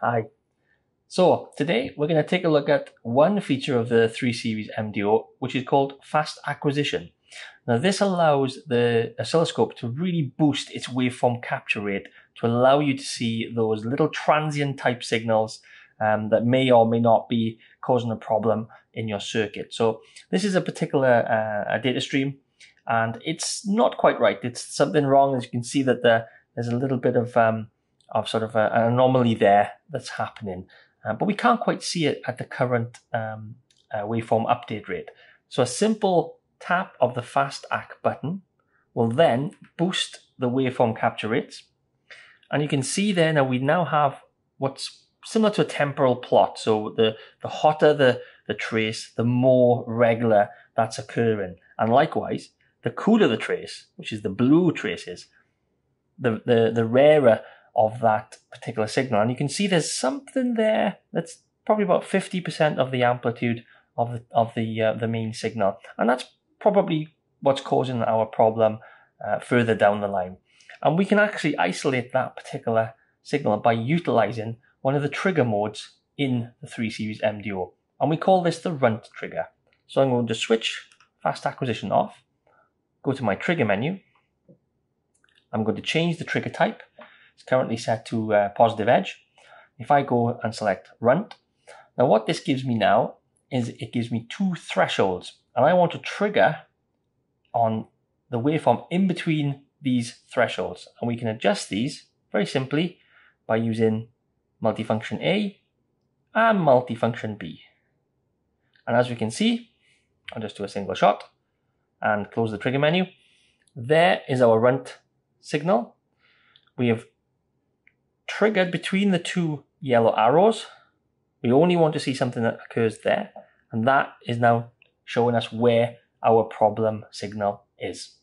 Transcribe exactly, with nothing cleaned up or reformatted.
Hi. So today we're going to take a look at one feature of the three series M D O, which is called Fast Acquisition. Now this allows the oscilloscope to really boost its waveform capture rate to allow you to see those little transient type signals um, that may or may not be causing a problem in your circuit. So this is a particular uh, a data stream and it's not quite right. It's something wrong. As you can see that the, there's a little bit of, um, of sort of a, an anomaly there that's happening. Uh, but we can't quite see it at the current um, uh, waveform update rate. So a simple tap of the Fast Acc button will then boost the waveform capture rates. And you can see there now we now have what's similar to a temporal plot. So the, the hotter the, the trace, the more regular that's occurring. And likewise, the cooler the trace, which is the blue traces, the, the, the rarer of that particular signal. And you can see there's something there that's probably about fifty percent of the amplitude of the of the uh, the main signal, and that's probably what's causing our problem uh, further down the line. And we can actually isolate that particular signal by utilizing one of the trigger modes in the three series M D O, and we call this the Runt trigger. So I'm going to switch Fast Acquisition off, go to my trigger menu. I'm going to change the trigger type. It's currently set to uh, positive edge. If I go and select Runt, now what this gives me now is it gives me two thresholds, and I want to trigger on the waveform in between these thresholds, and we can adjust these very simply by using multifunction A and multifunction B. And as we can see, I'll just do a single shot and close the trigger menu. There is our Runt signal. We have triggered between the two yellow arrows. We only want to see something that occurs there, and that is now showing us where our problem signal is.